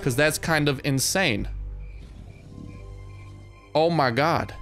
Because that's kind of insane. Oh my god.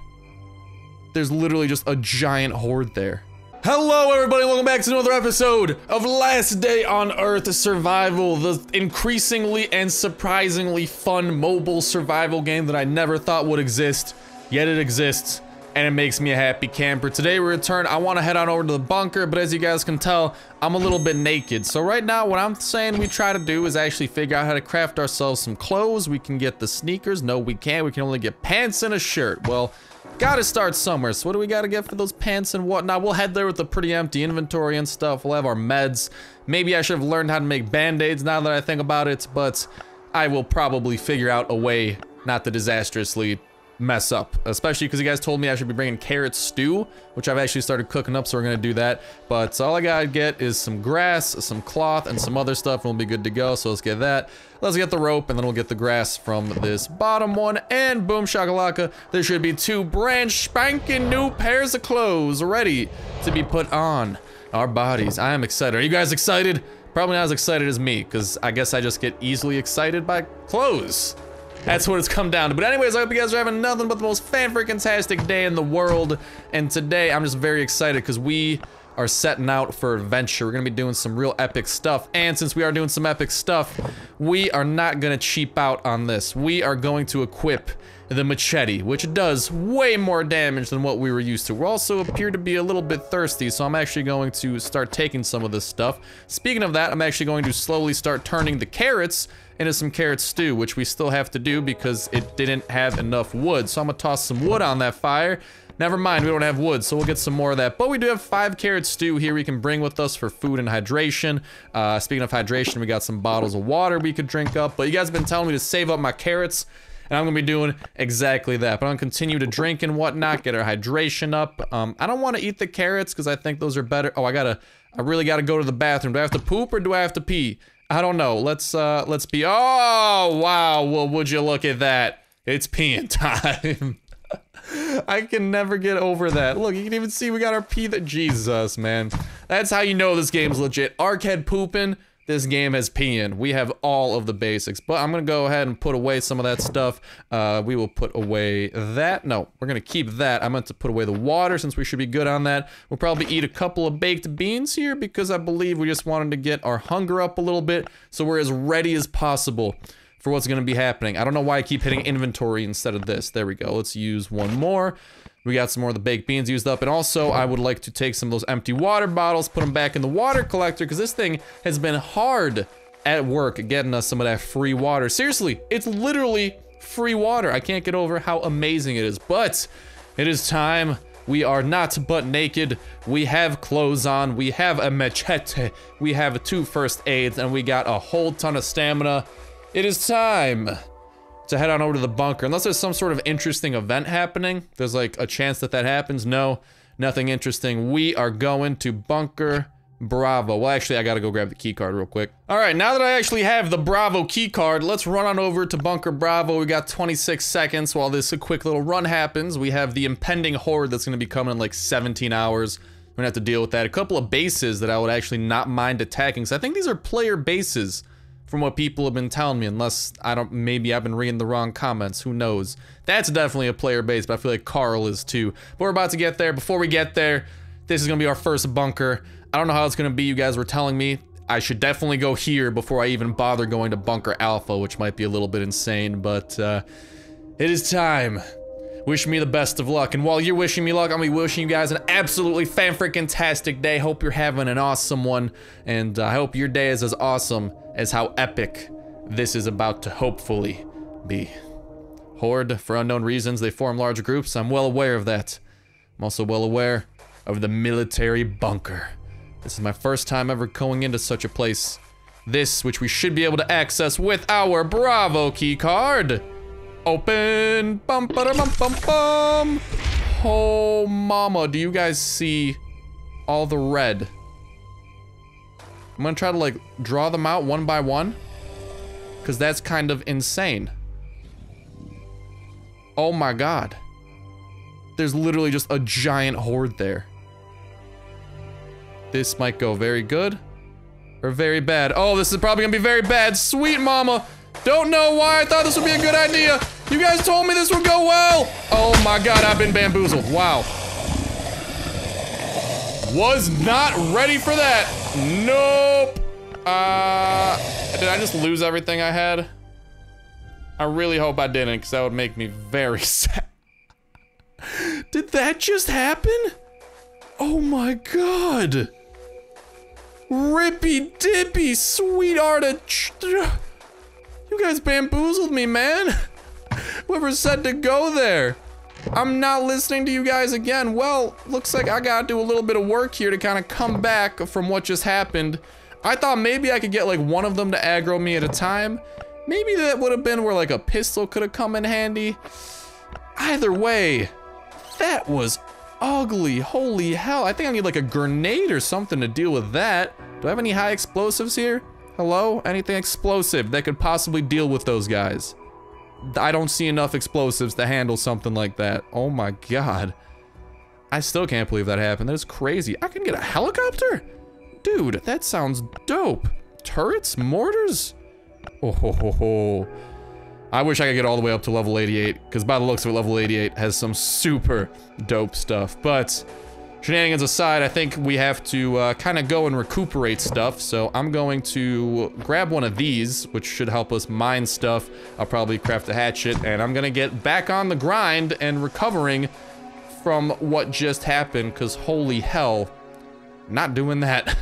There's literally just a giant horde there. Hello everybody, welcome back to another episode of Last Day on Earth Survival, the increasingly and surprisingly fun mobile survival game that I never thought would exist, yet it exists, and it makes me a happy camper. Today we return, I want to head on over to the bunker, but as you guys can tell, I'm a little bit naked. So right now what I'm saying we try to do is actually figure out how to craft ourselves some clothes. We can get the sneakers, no we can't, we can only get pants and a shirt. Well, gotta start somewhere, so what do we gotta get for those pants and whatnot? We'll head there with a pretty empty inventory and stuff. We'll have our meds. Maybe I should have learned how to make band-aids now that I think about it, but I will probably figure out a way not to disastrously mess up, especially because you guys told me I should be bringing carrot stew, which I've actually started cooking up, so we're gonna do that. But all I gotta get is some grass, some cloth, and some other stuff, and we'll be good to go. So let's get that, let's get the rope, and then we'll get the grass from this bottom one, and boom shakalaka, there should be two brand spanking new pairs of clothes ready to be put on our bodies. I am excited. Are you guys excited? Probably not as excited as me, because I guess I just get easily excited by clothes. That's what it's come down to. But anyways, I hope you guys are having nothing but the most fan-freaking-tastic day in the world. And today, I'm just very excited because we are setting out for adventure. We're going to be doing some real epic stuff. And since we are doing some epic stuff, we are not going to cheap out on this. We are going to equip the machete, which does way more damage than what we were used to. We also appear to be a little bit thirsty, so I'm actually going to start taking some of this stuff. Speaking of that, I'm actually going to slowly start turning the carrots into some carrot stew, which we still have to do because it didn't have enough wood. So I'm gonna toss some wood on that fire. Never mind, we don't have wood, so we'll get some more of that. But we do have 5 carrot stew here we can bring with us for food and hydration. Speaking of hydration, we got some bottles of water we could drink up. But you guys have been telling me to save up my carrots, and I'm gonna be doing exactly that. But I'm gonna continue to drink and whatnot, get our hydration up. I don't want to eat the carrots because I think those are better. Oh, I really gotta go to the bathroom. Do I have to poop or do I have to pee? I don't know. Let's be. Oh wow! Well, would you look at that? It's peeing time. I can never get over that. Look, you can even see we got our pee. That Jesus, man. That's how you know this game's legit. Ark had pooping. This game has peeing. We have all of the basics. But I'm gonna go ahead and put away some of that stuff. We will put away that. No, we're gonna keep that. I meant to put away the water since we should be good on that. We'll probably eat a couple of baked beans here because I believe we just wanted to get our hunger up a little bit so we're as ready as possible for what's gonna be happening. I don't know why I keep hitting inventory instead of this. There we go. Let's use one more. We got some more of the baked beans used up, and also I would like to take some of those empty water bottles, put them back in the water collector, because this thing has been hard at work getting us some of that free water. Seriously, it's literally free water. I can't get over how amazing it is, but it is time. We are not butt naked. We have clothes on. We have a machete. We have 2 first aids, and we got a whole ton of stamina. It is time to head on over to the bunker, unless there's some sort of interesting event happening. There's like a chance that that happens. No, nothing interesting. We are going to Bunker Bravo. Well, actually, I gotta go grab the key card real quick. All right, now that I actually have the Bravo key card, let's run on over to Bunker Bravo. We got 26 seconds while this quick little run happens. We have the impending horde that's gonna be coming in like 17 hours. We're gonna have to deal with that. A couple of bases that I would actually not mind attacking. So I think these are player bases, from what people have been telling me, unless I don't, maybe I've been reading the wrong comments, who knows. That's definitely a player base, but I feel like Carl is too. But we're about to get there. Before we get there, this is gonna be our first bunker. I don't know how it's gonna be, you guys were telling me. I should definitely go here before I even bother going to Bunker Alpha, which might be a little bit insane, but it is time. Wish me the best of luck, and while you're wishing me luck, I'm gonna be wishing you guys an absolutely fan-freaking-tastic day. Hope you're having an awesome one, and I hope your day is as awesome as how epic this is about to hopefully be. Horde, for unknown reasons, they form large groups. I'm well aware of that. I'm also well aware of the military bunker. This is my first time ever going into such a place. This, which we should be able to access with our Bravo key card. Open! Bum, ba, bum, bum, bum. Oh, mama, do you guys see all the red? I'm gonna try to like draw them out one by one, because that's kind of insane. Oh my god. There's literally just a giant horde there. This might go very good or very bad. Oh, this is probably gonna be very bad. Sweet mama! Don't know why I thought this would be a good idea. You guys told me this would go well. Oh my God, I've been bamboozled. Wow. Was not ready for that. Nope. Did I just lose everything I had? I really hope I didn't, because that would make me very sad. Did that just happen? Oh my God. Rippy dippy, sweetheart. You guys bamboozled me, man. Whoever said to go there. I'm not listening to you guys again. Well, looks like I gotta do a little bit of work here to kind of come back from what just happened. I thought maybe I could get like one of them to aggro me at a time. Maybe that would have been where like a pistol could have come in handy. Either way, that was ugly. Holy hell. I think I need like a grenade or something to deal with that. Do I have any high explosives here? Hello? Anything explosive that could possibly deal with those guys? I don't see enough explosives to handle something like that. Oh my God. I still can't believe that happened. That is crazy. I can get a helicopter? Dude, that sounds dope. Turrets? Mortars? Oh ho ho ho. I wish I could get all the way up to level 88, because by the looks of it, level 88 has some super dope stuff. But shenanigans aside, I think we have to kind of go and recuperate stuff. So I'm going to grab one of these, which should help us mine stuff. I'll probably craft a hatchet, and I'm going to get back on the grind and recovering from what just happened, because holy hell, not doing that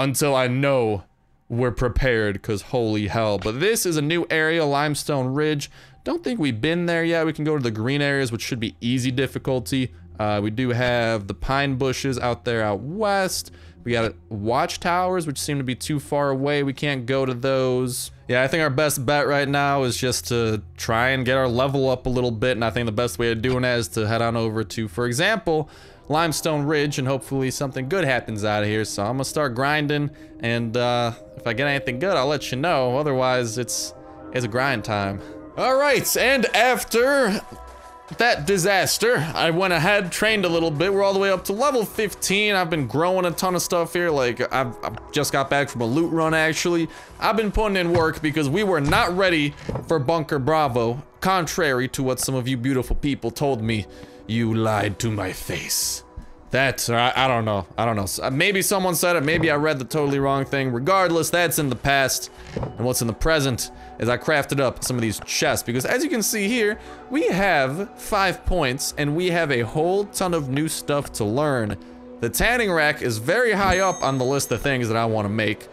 until I know we're prepared, because holy hell. But this is a new area, Limestone Ridge. Don't think we've been there yet. We can go to the green areas, which should be easy difficulty. We do have the pine bushes out there out west. We got watchtowers, which seem to be too far away. We can't go to those. Yeah, I think our best bet right now is just to try and get our level up a little bit, and I think the best way of doing that is to head on over to, for example, Limestone Ridge, and hopefully something good happens out of here. So I'm gonna start grinding, and if I get anything good, I'll let you know. Otherwise, it's a grind time. All right, and after that disaster, I went ahead, trained a little bit. We're all the way up to level 15. I've been growing a ton of stuff here. Like, I've just got back from a loot run, actually. I've been putting in work because we were not ready for Bunker Bravo, contrary to what some of you beautiful people told me. You lied to my face. That's, I don't know. I don't know. Maybe someone said it. Maybe I read the totally wrong thing. Regardless, that's in the past. And what's in the present is I crafted up some of these chests. Because as you can see here, we have 5 points. And we have a whole ton of new stuff to learn. The tanning rack is very high up on the list of things that I want to make.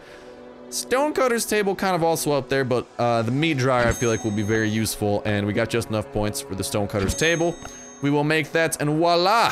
Stonecutter's table kind of also up there, but the meat dryer I feel like will be very useful. And we got just enough points for the Stonecutter's table. We will make that, and voila!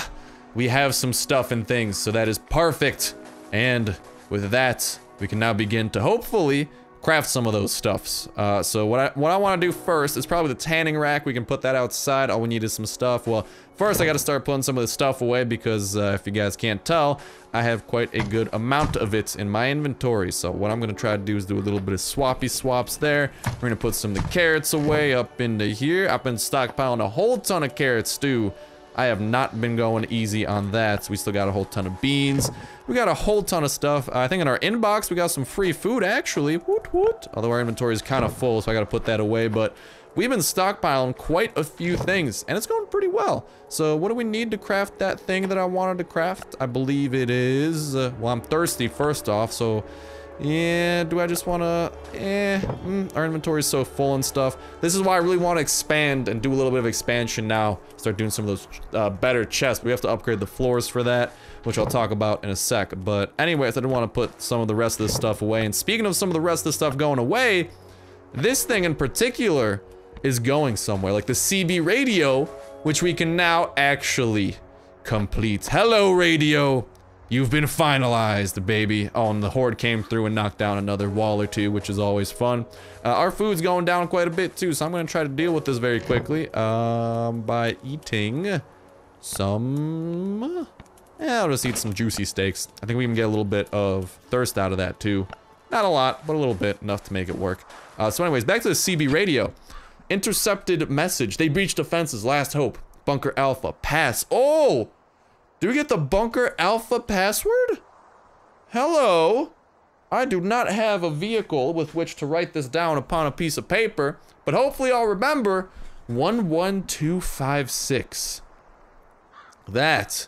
We have some stuff and things, so that is perfect. And with that, we can now begin to hopefully craft some of those stuffs. So what I want to do first is probably the tanning rack. We can put that outside. All we need is some stuff. Well, first I got to start putting some of this stuff away, because if you guys can't tell, I have quite a good amount of it in my inventory. So what I'm going to try to do is do a little bit of swappy swaps there. We're going to put some of the carrots away up into here. I've been stockpiling a whole ton of carrots too. I have not been going easy on that. So we still got a whole ton of beans. We got a whole ton of stuff. I think in our inbox, we got some free food, actually. Woot woot. Although our inventory is kind of full, so I got to put that away. But we've been stockpiling quite a few things, and it's going pretty well. So what do we need to craft that thing that I wanted to craft? I believe it is... well, I'm thirsty, first off, so... yeah, do I just want to... our inventory is so full and stuff. This is why I really want to expand and do a little bit of expansion now. Start doing some of those better chests. We have to upgrade the floors for that, which I'll talk about in a sec. But anyways, I did want to put some of the rest of this stuff away. And speaking of some of the rest of the stuff going away, this thing in particular is going somewhere. Like the CB radio, which we can now actually complete. Hello, radio! You've been finalized, baby. Oh, and the horde came through and knocked down another wall or two, which is always fun. Our food's going down quite a bit too, so I'm gonna try to deal with this very quickly by eating some... yeah, I'll just eat some juicy steaks. I think we can get a little bit of thirst out of that too. Not a lot, but a little bit, enough to make it work. So anyways, back to the CB radio. Intercepted message. They breached defenses. Last hope. Bunker Alpha. Pass. Oh! Do we get the Bunker Alpha password? Hello. I do not have a vehicle with which to write this down upon a piece of paper, but hopefully I'll remember. 11256. That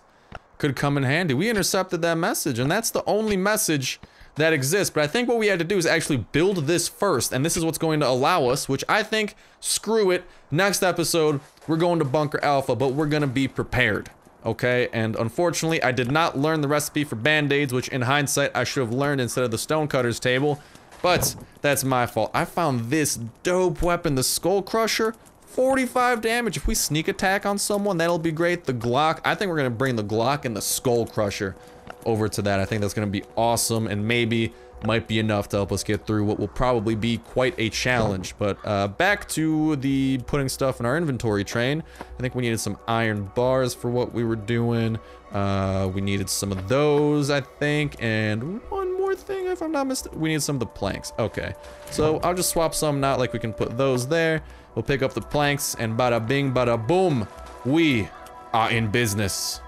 could come in handy. We intercepted that message, and that's the only message that exists. But I think what we had to do is actually build this first, and this is what's going to allow us, which I think, screw it, next episode we're going to Bunker Alpha, but we're gonna be prepared, okay? And unfortunately I did not learn the recipe for band-aids, which in hindsight I should have learned instead of the stonecutters table, but that's my fault. I found this dope weapon, the Skull Crusher. 45 damage. If we sneak attack on someone, that'll be great. The Glock, I think we're gonna bring the Glock and the Skull Crusher over to that. I think that's gonna be awesome, and maybe might be enough to help us get through what will probably be quite a challenge. But back to the putting stuff in our inventory train. I think we needed some iron bars for what we were doing. We needed some of those, I think, and one more thing if I'm not mistaken. We need some of the planks. Okay, so I'll just swap some out. Like, we can put those there. We'll pick up the planks, and bada bing, bada boom, we are in business.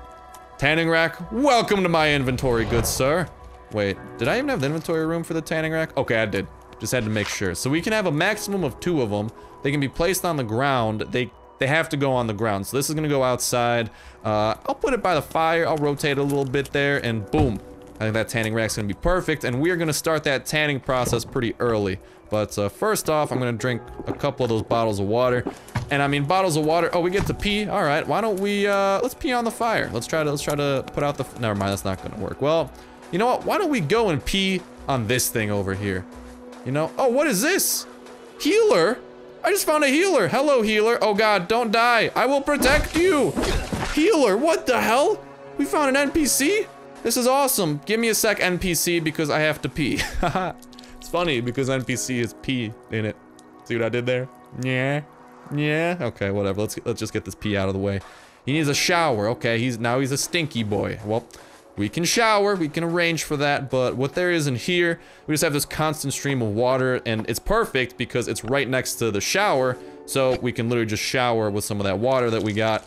Tanning rack, welcome to my inventory, good sir. Wait, did I even have the inventory room for the tanning rack? Okay, I did. Just had to make sure. So we can have a maximum of 2 of them. They can be placed on the ground. They have to go on the ground. So this is gonna go outside. I'll put it by the fire. I'll rotate a little bit there, and boom. I think that tanning rack's gonna be perfect, and we're gonna start that tanning process pretty early. But first off, I'm gonna drink a couple of those bottles of water. And I mean, bottles of water. Oh, we get to pee. All right. Why don't we? Let's pee on the fire. Let's try to put out the. Never mind. That's not gonna work. Well, you know what? Why don't we go and pee on this thing over here? You know? Oh, what is this? Healer? I just found a healer. Hello, healer. Oh God, don't die. I will protect you. Healer? What the hell? We found an NPC. This is awesome. Give me a sec, NPC, because I have to pee. Haha. It's funny because NPC is pee in it. See what I did there? Yeah. Yeah. Okay, whatever. Let's just get this pee out of the way. He needs a shower. Okay, he's a stinky boy. Well, we can shower. We can arrange for that. But what there is in here, we just have this constant stream of water, and it's perfect because it's right next to the shower, so we can literally just shower with some of that water that we got.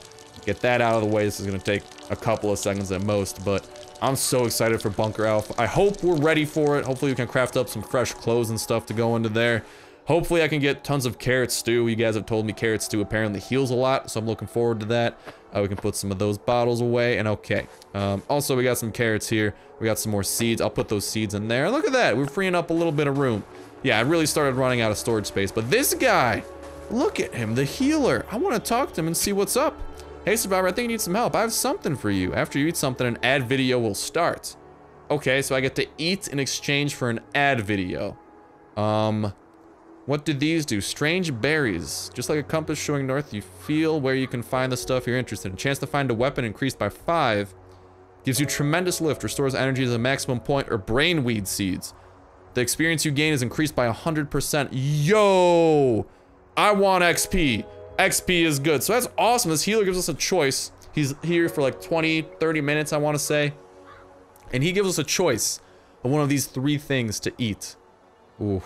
Get that out of the way. This is gonna take a couple of seconds at most, but I'm so excited for Bunker Alpha. I hope we're ready for it. Hopefully we can craft up some fresh clothes and stuff to go into there. Hopefully I can get tons of carrot stew. You guys have told me carrot stew apparently heals a lot, so I'm looking forward to that. We can put some of those bottles away, and okay. Also, we got some carrots here. We got some more seeds. I'll put those seeds in there. Look at that. We're freeing up a little bit of room. Yeah, I really started running out of storage space, but this guy, look at him, the healer. I want to talk to him and see what's up. Hey, Survivor, I think you need some help. I have something for you. After you eat something, an ad video will start. Okay, so I get to eat in exchange for an ad video. What do these do? Strange berries. Just like a compass showing north, you feel where you can find the stuff you're interested in. Chance to find a weapon increased by 5. Gives you tremendous lift. Restores energy to the maximum point. Or brainweed seeds. The experience you gain is increased by 100%. Yo! I want XP. XP is good. So that's awesome. This healer gives us a choice. He's here for like 20-30 minutes, I want to say, and he gives us a choice of one of these 3 things to eat. Ooh,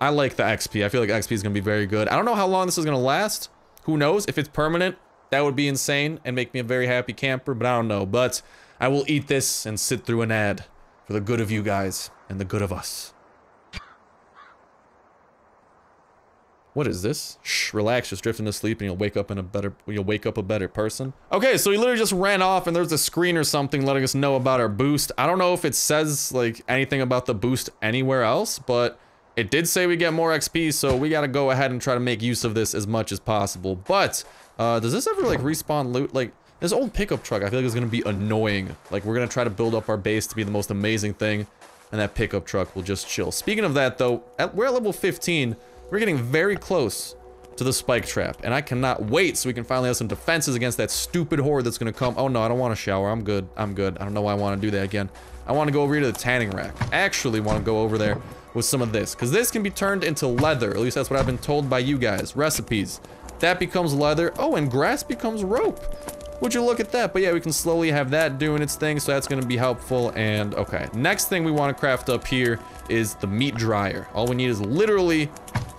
I like the XP. I feel like XP is gonna be very good. I don't know how long this is gonna last. Who knows? If it's permanent, that would be insane and make me a very happy camper, but I don't know. But I will eat this and sit through an ad for the good of you guys and the good of us. What is this? Shh, relax, just drift into sleep and you'll wake up a better person. Okay, so he literally just ran off, and there's a screen or something letting us know about our boost. I don't know if it says like anything about the boost anywhere else, but it did say we get more XP, so we gotta go ahead and try to make use of this as much as possible. But does this ever like respawn loot? Like this old pickup truck, I feel like it's gonna be annoying. Like we're gonna try to build up our base to be the most amazing thing, and that pickup truck will just chill. Speaking of that though, we're at level 15. We're getting very close to the spike trap, and I cannot wait so we can finally have some defenses against that stupid horde that's gonna come. Oh no, I don't want to shower. I'm good. I'm good. I don't know why I want to do that again. I want to go over here to the tanning rack. I actually want to go over there with some of this, because this can be turned into leather. At least that's what I've been told by you guys. Recipes. That becomes leather. Oh, and grass becomes rope. Would you look at that? But yeah, we can slowly have that doing its thing, so that's gonna be helpful. And okay, next thing we want to craft up here is the meat dryer. All we need is literally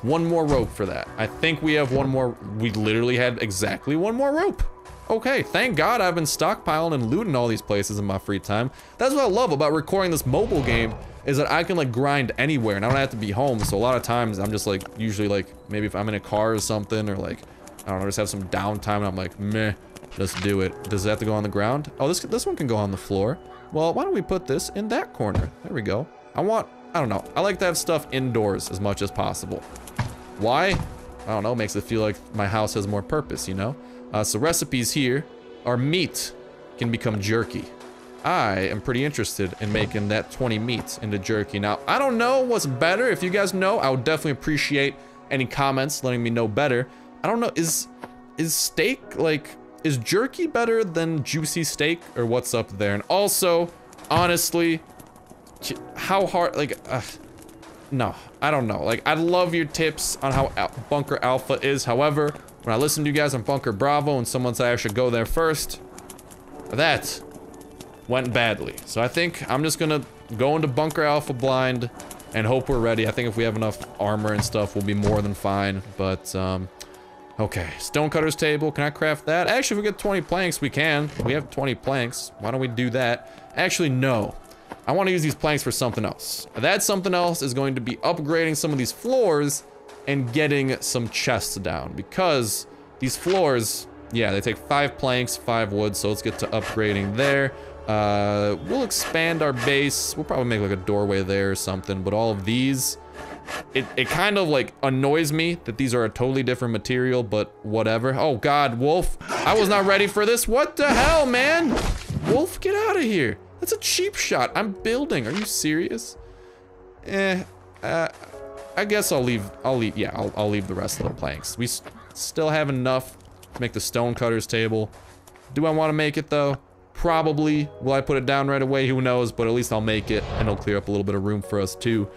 1 more rope for that. I think we have 1 more. We literally had exactly 1 more rope. Okay, thank God I've been stockpiling and looting all these places in my free time. That's what I love about recording this mobile game, is that I can like grind anywhere and I don't have to be home. So a lot of times I'm just like, usually like maybe if I'm in a car or something, or like, I don't know, just have some downtime and I'm like, meh, let's do it. Does it have to go on the ground? Oh, this one can go on the floor. Well, why don't we put this in that corner? There we go. I don't know. I like to have stuff indoors as much as possible. Why? I don't know. Makes it feel like my house has more purpose, you know? So recipes here are meat can become jerky. I am pretty interested in making that 20 meats into jerky. Now, I don't know what's better. If you guys know, I would definitely appreciate any comments letting me know better. I don't know. Is steak like... Is jerky better than juicy steak, or what's up there? And also, honestly, how hard, like, no, I don't know. Like, I love your tips on how Bunker Alpha is. However, when I listen to you guys on Bunker Bravo and someone said I should go there first, that went badly. So I think I'm just gonna go into Bunker Alpha blind and hope we're ready. I think if we have enough armor and stuff, we'll be more than fine, but, okay, stonecutter's table. Can I craft that? Actually, if we get 20 planks, we can. We have 20 planks. Why don't we do that? Actually, no. I want to use these planks for something else. That something else is going to be upgrading some of these floors and getting some chests down. Because these floors, yeah, they take 5 planks, 5 wood. So let's get to upgrading there. We'll expand our base. We'll probably make like a doorway there or something. But all of these... It kind of like annoys me that these are a totally different material, but whatever. Oh God, Wolf. I was not ready for this. What the hell, man? Wolf, get out of here. That's a cheap shot. I'm building. Are you serious? I guess I'll leave. Yeah, I'll leave the rest of the planks. We still have enough to make the stonecutter's table. Do I want to make it though? Probably. Will I put it down right away? Who knows, but at least I'll make it and it'll clear up a little bit of room for us too.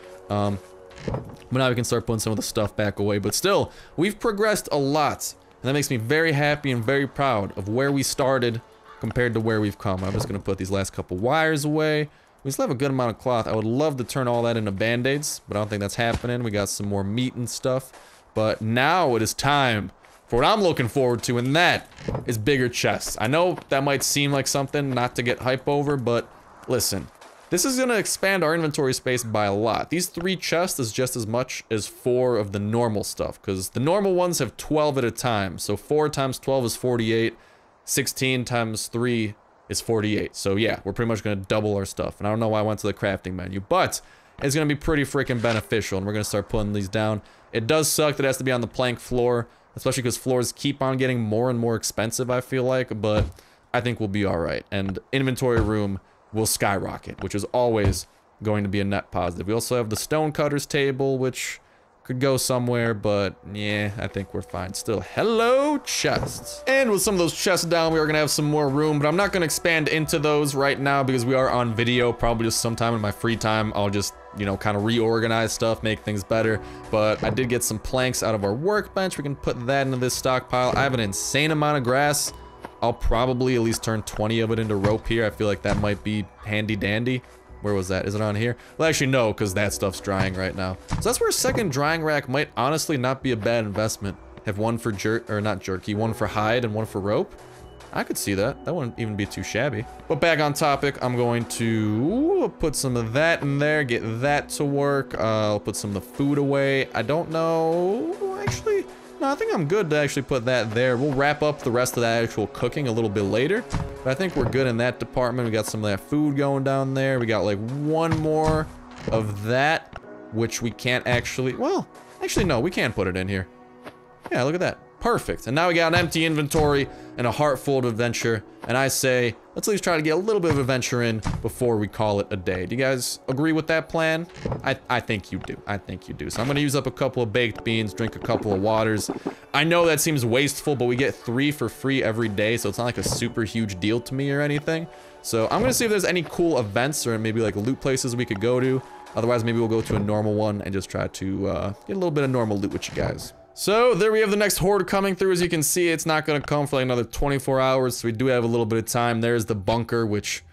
But now we can start putting some of the stuff back away, but still, we've progressed a lot, and that makes me very happy and very proud of where we started compared to where we've come. I'm just going to put these last couple wires away. We still have a good amount of cloth. I would love to turn all that into band-aids, but I don't think that's happening. We got some more meat and stuff, but now it is time for what I'm looking forward to, and that is bigger chests. I know that might seem like something not to get hype over, but listen. This is going to expand our inventory space by a lot. These 3 chests is just as much as 4 of the normal stuff, because the normal ones have 12 at a time. So 4 times 12 is 48, 16 times 3 is 48. So yeah, we're pretty much going to double our stuff. And I don't know why I went to the crafting menu, but it's going to be pretty freaking beneficial. And we're going to start putting these down. It does suck that it has to be on the plank floor, especially because floors keep on getting more and more expensive, I feel like. But I think we'll be all right. And inventory room will skyrocket, which is always going to be a net positive. We also have the stonecutter's table, which could go somewhere, but yeah, I think we're fine still. Hello, chests. And with some of those chests down, we are gonna have some more room, but I'm not gonna expand into those right now because we are on video. Probably just sometime in my free time, I'll just, you know, kind of reorganize stuff, make things better. But I did get some planks out of our workbench. We can put that into this stockpile. I have an insane amount of grass. I'll probably at least turn 20 of it into rope here. I feel like that might be handy dandy. Where was that? Is it on here? Well, actually, no, because that stuff's drying right now. So that's where a second drying rack might honestly not be a bad investment. Have one for one for hide and one for rope. I could see that. That wouldn't even be too shabby. But back on topic, I'm going to put some of that in there, get that to work. I'll put some of the food away. I don't know, actually. No, I think I'm good to actually put that there. We'll wrap up the rest of that actual cooking a little bit later. But I think we're good in that department. We got some of that food going down there. We got like one more of that, which we can't actually... Well, actually, no, we can put it in here. Yeah, look at that. Perfect. And now we got an empty inventory and a heart full of adventure. And I say, let's at least try to get a little bit of adventure in before we call it a day. Do you guys agree with that plan? I think you do. I think you do. So I'm going to use up a couple of baked beans, drink a couple of waters. I know that seems wasteful, but we get 3 for free every day. So it's not like a super huge deal to me or anything. So I'm going to see if there's any cool events or maybe like loot places we could go to. Otherwise, maybe we'll go to a normal one and just try to get a little bit of normal loot with you guys. So there we have the next horde coming through. As you can see, it's not going to come for like another 24 hours. So we do have a little bit of time. There's the bunker, which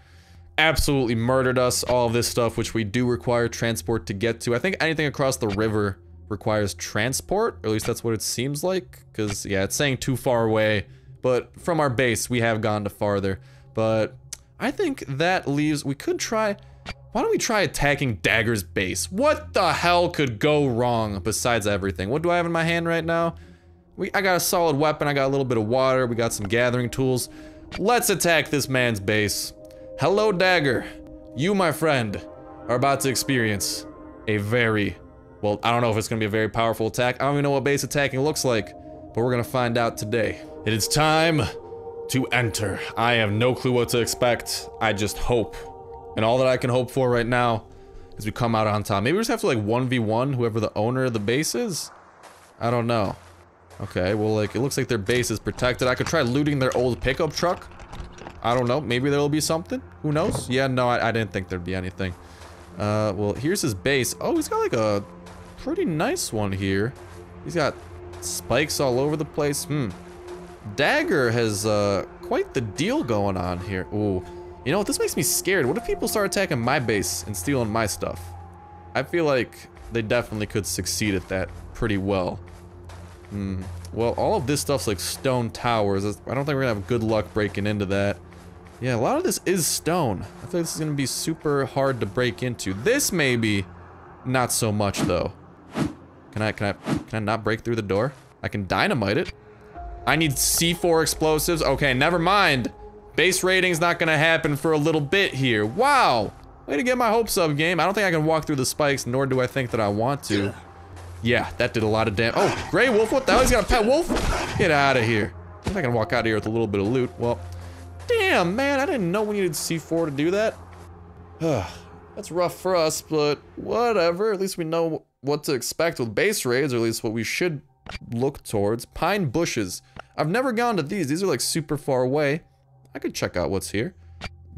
absolutely murdered us. All of this stuff, which we do require transport to get to. I think anything across the river requires transport. Or at least that's what it seems like. Because, yeah, it's saying too far away. But from our base, we have gone to farther. But I think that leaves... We could try... Why don't we try attacking Dagger's base? What the hell could go wrong besides everything? What do I have in my hand right now? I got a solid weapon, I got a little bit of water, we got some gathering tools. Let's attack this man's base. Hello, Dagger. You, my friend, are about to experience a very, well, I don't know if it's gonna be a very powerful attack. I don't even know what base attacking looks like, but we're gonna find out today. It is time to enter. I have no clue what to expect. I just hope. And all that I can hope for right now is we come out on top. Maybe we just have to like 1v1 whoever the owner of the base is? I don't know. Okay, well, like, it looks like their base is protected. I could try looting their old pickup truck. I don't know, maybe there'll be something. Who knows? Yeah, no, I didn't think there'd be anything. Well, here's his base. Oh, he's got like a pretty nice one here. He's got spikes all over the place. Dagger has quite the deal going on here. Ooh, you know what? This makes me scared. What if people start attacking my base and stealing my stuff? I feel like they definitely could succeed at that pretty well. Well, all of this stuff's like stone towers. I don't think we're gonna have good luck breaking into that. Yeah, a lot of this is stone. I feel like this is gonna be super hard to break into. This maybe, not so much though. Can I not break through the door? I can dynamite it. I need C4 explosives. Okay, never mind. Base rating's not gonna happen for a little bit here. Wow, way to get my hopes up, game. I don't think I can walk through the spikes, nor do I think that I want to. Yeah, that did a lot of damage. Oh, Grey Wolf, what the hell? He's got a pet wolf? Get out of here. I'm not gonna walk out of here with a little bit of loot. Well, damn, man, I didn't know we needed C4 to do that. That's rough for us, but whatever. At least we know what to expect with base raids, or at least what we should look towards. Pine bushes. I've never gone to these. These are like super far away. I could check out what's here.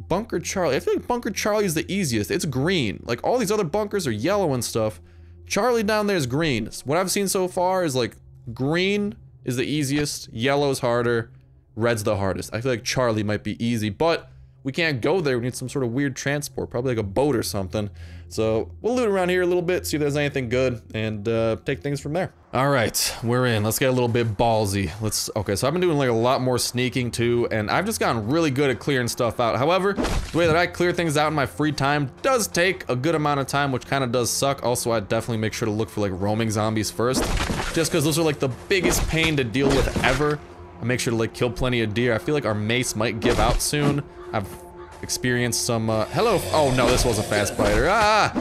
Bunker Charlie. I feel like Bunker Charlie is the easiest. It's green. Like, all these other bunkers are yellow and stuff. Charlie down there is green. What I've seen so far is like green is the easiest, yellow's harder, red's the hardest. I feel like Charlie might be easy, but we can't go there. We need some sort of weird transport, probably like a boat or something. So we'll loot around here a little bit, see if there's anything good, and take things from there. All right, we're in. Let's get a little bit ballsy. Let's, okay, so I've been doing like a lot more sneaking too, and I've just gotten really good at clearing stuff out. However, the way that I clear things out in my free time does take a good amount of time, which kind of does suck. Also, I definitely make sure to look for like roaming zombies first, just because those are like the biggest pain to deal with ever. I make sure to like kill plenty of deer. I feel like our mace might give out soon. I've experienced some hello. Oh no, this was a fast biter. Ah!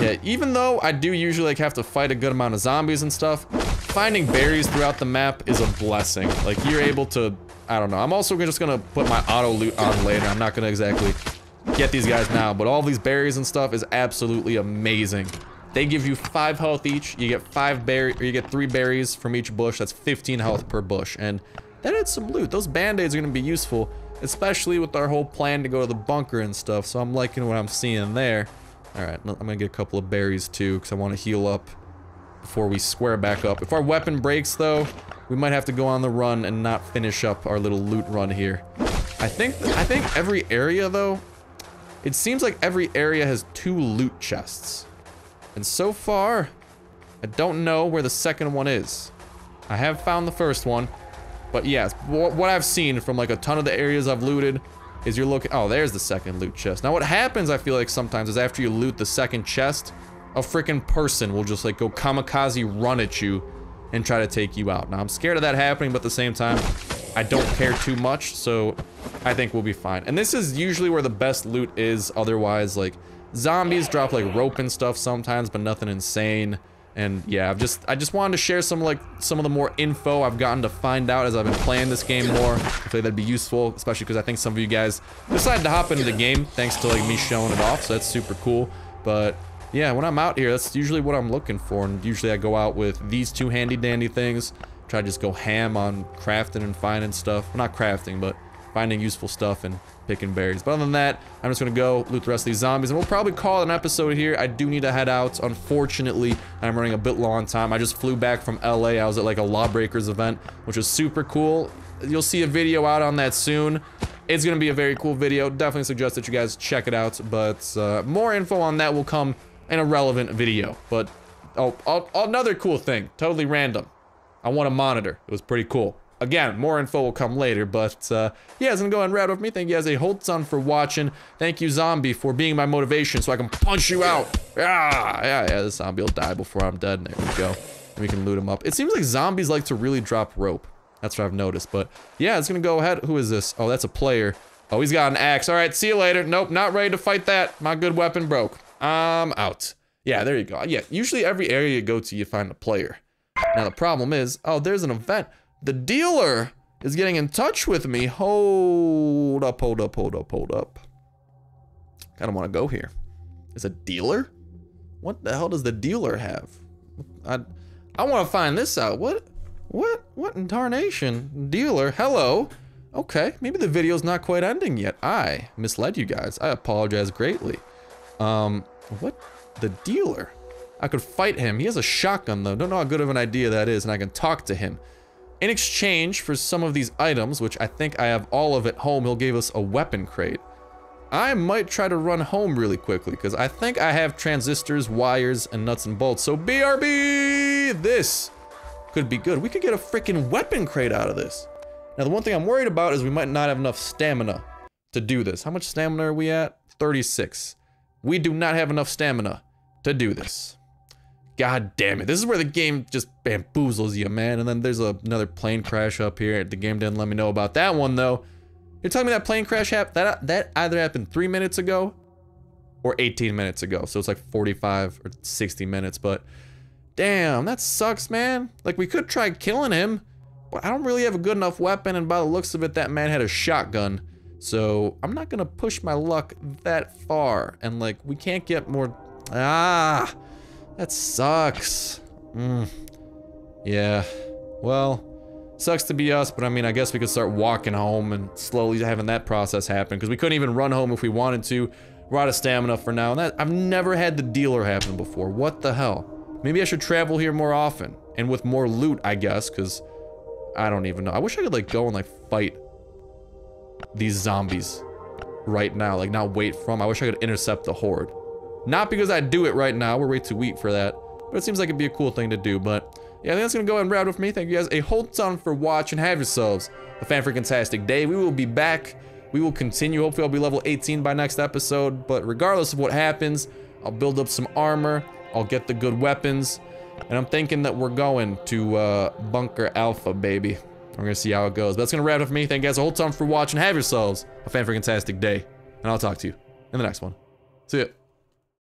Yeah, even though I do usually like have to fight a good amount of zombies and stuff, finding berries throughout the map is a blessing. Like, you're able to, I don't know. I'm also just gonna put my auto loot on later. I'm not gonna exactly get these guys now, but all these berries and stuff is absolutely amazing. They give you 5 health each. You get 5 berry, or you get 3 berries from each bush. That's 15 health per bush, and that adds some loot. Those band-aids are gonna be useful, especially with our whole plan to go to the bunker and stuff, so I'm liking what I'm seeing there. Alright, I'm gonna get a couple of berries too, because I want to heal up before we square back up. If our weapon breaks though, we might have to go on the run and not finish up our little loot run here. I think every area though, it seems like every area has 2 loot chests. And so far, I don't know where the second one is. I have found the first one. But yes, what I've seen from like a ton of the areas I've looted is you're looking, oh, there's the second loot chest. Now what happens, I feel like sometimes, is after you loot the second chest, a freaking person will just like go kamikaze run at you and try to take you out. Now I'm scared of that happening, but at the same time, I don't care too much, so I think we'll be fine. And this is usually where the best loot is. Otherwise, like, zombies drop like rope and stuff sometimes, but nothing insane. And yeah, I just wanted to share some of the more info I've gotten to find out as I've been playing this game more. I feel that'd be useful, especially because I think some of you guys decided to hop into the game thanks to like me showing it off, so that's super cool. But yeah, when I'm out here, that's usually what I'm looking for, and usually I go out with these 2 handy dandy things, try to just go ham on crafting and finding stuff. Well, not crafting, but finding useful stuff and picking berries. But other than that, I'm just gonna go loot the rest of these zombies, and we'll probably call it an episode here. I do need to head out. Unfortunately, I'm running a bit low on time. I just flew back from LA. I was at like a Lawbreakers event, which was super cool. You'll see a video out on that soon. It's gonna be a very cool video. Definitely suggest that you guys check it out, but more info on that will come in a relevant video. But oh, another cool thing, totally random. I won a monitor. It was pretty cool. Again, more info will come later, but yeah, it's gonna go and wrap with me. Thank you guys a whole ton for watching. Thank you, zombie, for being my motivation so I can punch you out. Yeah, the zombie will die before I'm dead. There we go. And we can loot him up. It seems like zombies like to really drop rope. That's what I've noticed, but yeah, it's gonna go ahead. Who is this? Oh, that's a player. Oh, he's got an axe. All right, see you later. Nope, not ready to fight that. My good weapon broke. I'm out. Yeah, there you go. Yeah, usually every area you go to, you find a player. Now the problem is, oh, there's an event. The dealer is getting in touch with me. Hold up, hold up, hold up, hold up. I don't want to go here. It's a dealer? What the hell does the dealer have? I want to find this out. What in tarnation? Dealer, hello. Okay, maybe the video's not quite ending yet. I misled you guys. I apologize greatly. What? The dealer? I could fight him. He has a shotgun though. Don't know how good of an idea that is, and I can talk to him. In exchange for some of these items, which I think I have all of at home, he'll give us a weapon crate. I might try to run home really quickly, because I think I have transistors, wires, and nuts and bolts. So BRB! This could be good. We could get a freaking weapon crate out of this. Now, the one thing I'm worried about is we might not have enough stamina to do this. How much stamina are we at? 36. We do not have enough stamina to do this. God damn it. This is where the game just bamboozles you, man. And then there's another plane crash up here. The game didn't let me know about that one, though. You're telling me that plane crash happened? That either happened 3 minutes ago or 18 minutes ago. So it's like 45 or 60 minutes. But damn, that sucks, man. Like, we could try killing him, but I don't really have a good enough weapon. And by the looks of it, that man had a shotgun. So I'm not going to push my luck that far. And, like, we can't get more... Ah... That sucks. Yeah. Well, sucks to be us, but I mean, I guess we could start walking home and slowly having that process happen, because we couldn't even run home if we wanted to. We're out of stamina for now. And that, I've never had the dealer happen before. What the hell? Maybe I should travel here more often and with more loot, I guess, because I don't even know. I wish I could, like, go and, like, fight these zombies right now, like, not wait for them. I wish I could intercept the horde. Not because I do it right now, we're way too weak for that, but it seems like it'd be a cool thing to do. But yeah, I think that's gonna go ahead and wrap it with me. Thank you guys a whole ton for watching. Have yourselves a fan-freaking-tastic day. We will be back. We will continue. Hopefully I'll be level 18 by next episode, but regardless of what happens, I'll build up some armor, I'll get the good weapons, and I'm thinking that we're going to Bunker Alpha, baby. We're gonna see how it goes. But that's gonna wrap it with me. Thank you guys a whole ton for watching. Have yourselves a fan-freaking-tastic day, and I'll talk to you in the next one. See ya.